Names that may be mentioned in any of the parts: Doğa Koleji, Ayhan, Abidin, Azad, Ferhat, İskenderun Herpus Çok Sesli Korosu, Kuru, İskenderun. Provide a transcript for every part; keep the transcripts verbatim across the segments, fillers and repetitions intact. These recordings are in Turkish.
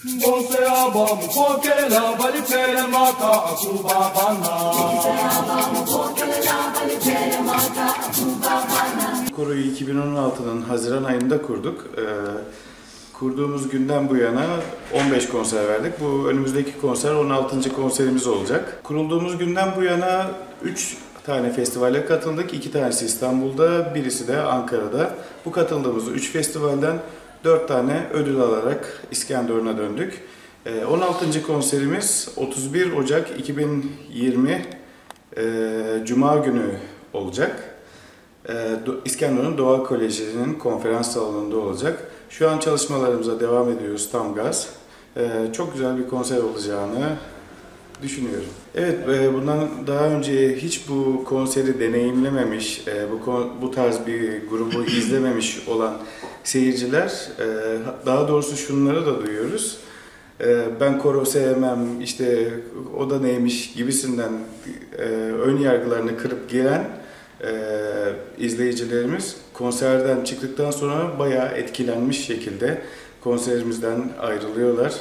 Kuru'yu iki bin on altı'nın Haziran ayında kurduk. Ee, kurduğumuz günden bu yana on beş konser verdik. Bu önümüzdeki konser on altıncı konserimiz olacak. Kurulduğumuz günden bu yana üç tane festivale katıldık. iki tanesi İstanbul'da, birisi de Ankara'da. Bu katıldığımız üç festivalden dört tane ödül alarak İskenderun'a döndük. on altıncı konserimiz otuz bir Ocak iki bin yirmi Cuma günü olacak. İskenderun Doğa Koleji'nin konferans salonunda olacak. Şu an çalışmalarımıza devam ediyoruz tam gaz. Çok güzel bir konser olacağını düşünüyorum. Evet, bundan daha önce hiç bu konseri deneyimlememiş, bu bu tarz bir grubu izlememiş olan seyirciler, daha doğrusu şunları da duyuyoruz. Ben koro sevmem, işte o da neymiş gibisinden ön yargılarını kırıp gelen Ee, izleyicilerimiz konserden çıktıktan sonra bayağı etkilenmiş şekilde konserimizden ayrılıyorlar.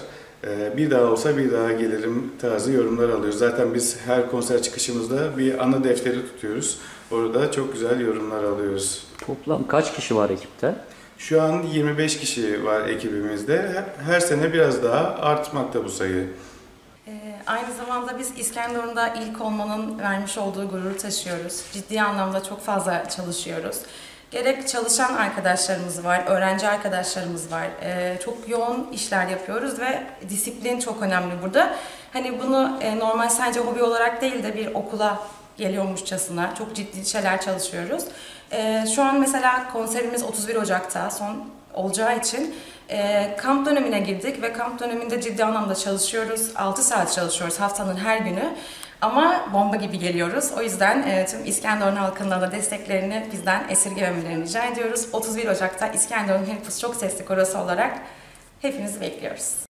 Ee, bir daha olsa bir daha gelirim tarzı yorumlar alıyoruz. Zaten biz her konser çıkışımızda bir ana defteri tutuyoruz. Orada çok güzel yorumlar alıyoruz. Toplam kaç kişi var ekipte? Şu an yirmi beş kişi var ekibimizde. Her sene biraz daha artmakta bu sayı. Aynı zamanda biz İskenderun'da ilk olmanın vermiş olduğu gururu taşıyoruz. Ciddi anlamda çok fazla çalışıyoruz. Gerek çalışan arkadaşlarımız var, öğrenci arkadaşlarımız var. Ee, çok yoğun işler yapıyoruz ve disiplin çok önemli burada. Hani bunu e, normal sadece hobi olarak değil de bir okula geliyormuşçasına çok ciddi şeyler çalışıyoruz. Ee, şu an mesela konserimiz otuz bir Ocak'ta son olacağı için e, kamp dönemine girdik ve kamp döneminde ciddi anlamda çalışıyoruz. altı saat çalışıyoruz haftanın her günü ama bomba gibi geliyoruz. O yüzden e, tüm İskenderun halkından da desteklerini bizden esirgememelerini rica ediyoruz. otuz bir Ocak'ta İskenderun Herpus Çok Sesli Korosu olarak hepinizi bekliyoruz.